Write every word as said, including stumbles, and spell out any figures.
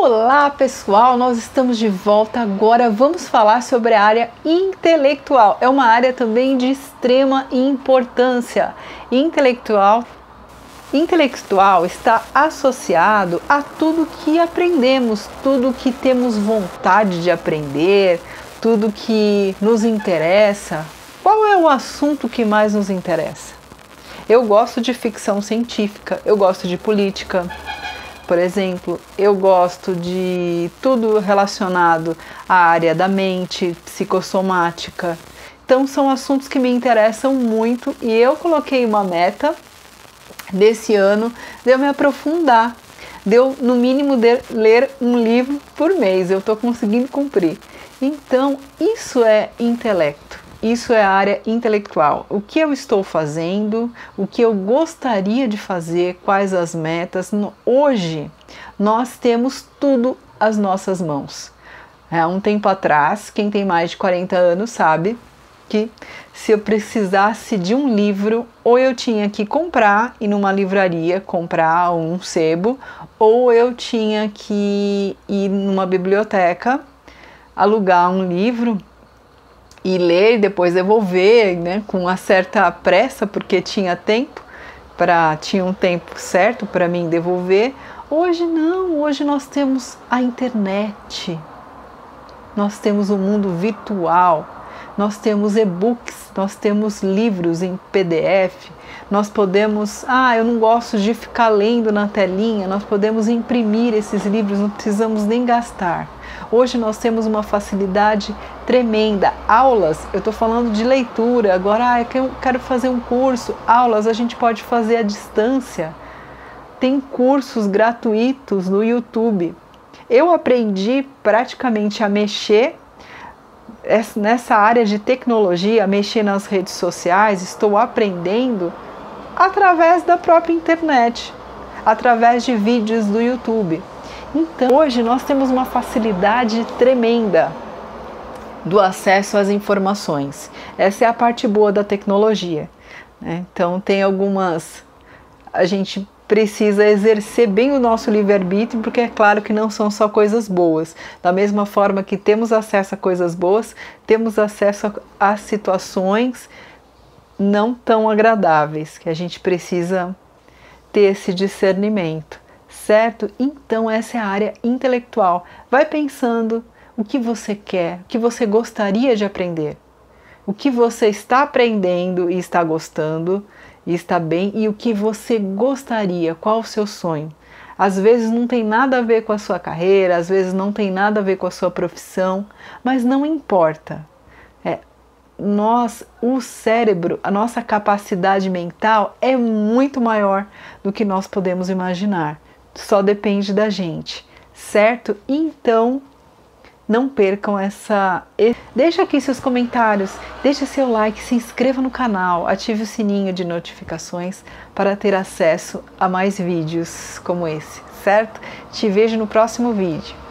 Olá pessoal, nós estamos de volta agora, vamos falar sobre a área intelectual. É uma área também de extrema importância. Intelectual, intelectual está associado a tudo que aprendemos, tudo que temos vontade de aprender, tudo que nos interessa. Qual é o assunto que mais nos interessa? Eu gosto de ficção científica, eu gosto de política. Por exemplo, eu gosto de tudo relacionado à área da mente, psicossomática. Então são assuntos que me interessam muito e eu coloquei uma meta desse ano de eu me aprofundar, de eu no mínimo de ler um livro por mês. Eu estou conseguindo cumprir. Então isso é intelecto, isso é a área intelectual. O que eu estou fazendo, o que eu gostaria de fazer, quais as metas. Hoje nós temos tudo às nossas mãos. Há um tempo atrás, quem tem mais de quarenta anos sabe que se eu precisasse de um livro, ou eu tinha que comprar, ir numa livraria, comprar um sebo, ou eu tinha que ir numa biblioteca, alugar um livro, e ler e depois devolver, né, com uma certa pressa, porque tinha tempo, pra, tinha um tempo certo para mim devolver. Hoje não, hoje nós temos a internet, nós temos o mundo virtual, nós temos e-books, nós temos livros em P D F, nós podemos, ah, eu não gosto de ficar lendo na telinha, nós podemos imprimir esses livros, não precisamos nem gastar. Hoje nós temos uma facilidade tremenda, aulas, eu estou falando de leitura, agora ah, eu quero fazer um curso, aulas a gente pode fazer à distância, tem cursos gratuitos no YouTube. Eu aprendi praticamente a mexer nessa área de tecnologia, mexer nas redes sociais, estou aprendendo através da própria internet, através de vídeos do YouTube. Então, hoje nós temos uma facilidade tremenda do acesso às informações. Essa é a parte boa da tecnologia, né? Então, tem algumas... A gente precisa exercer bem o nosso livre-arbítrio, porque é claro que não são só coisas boas. Da mesma forma que temos acesso a coisas boas, temos acesso a, a situações não tão agradáveis, que a gente precisa ter esse discernimento, certo? Então essa é a área intelectual. Vai pensando o que você quer, o que você gostaria de aprender, o que você está aprendendo e está gostando, e está bem, e o que você gostaria, qual o seu sonho. Às vezes não tem nada a ver com a sua carreira, às vezes não tem nada a ver com a sua profissão, mas não importa. É, nós, o cérebro, a nossa capacidade mental é muito maior do que nós podemos imaginar. Só depende da gente, certo? Então, não percam essa... Deixa aqui seus comentários, deixa seu like, se inscreva no canal, ative o sininho de notificações para ter acesso a mais vídeos como esse, certo? Te vejo no próximo vídeo.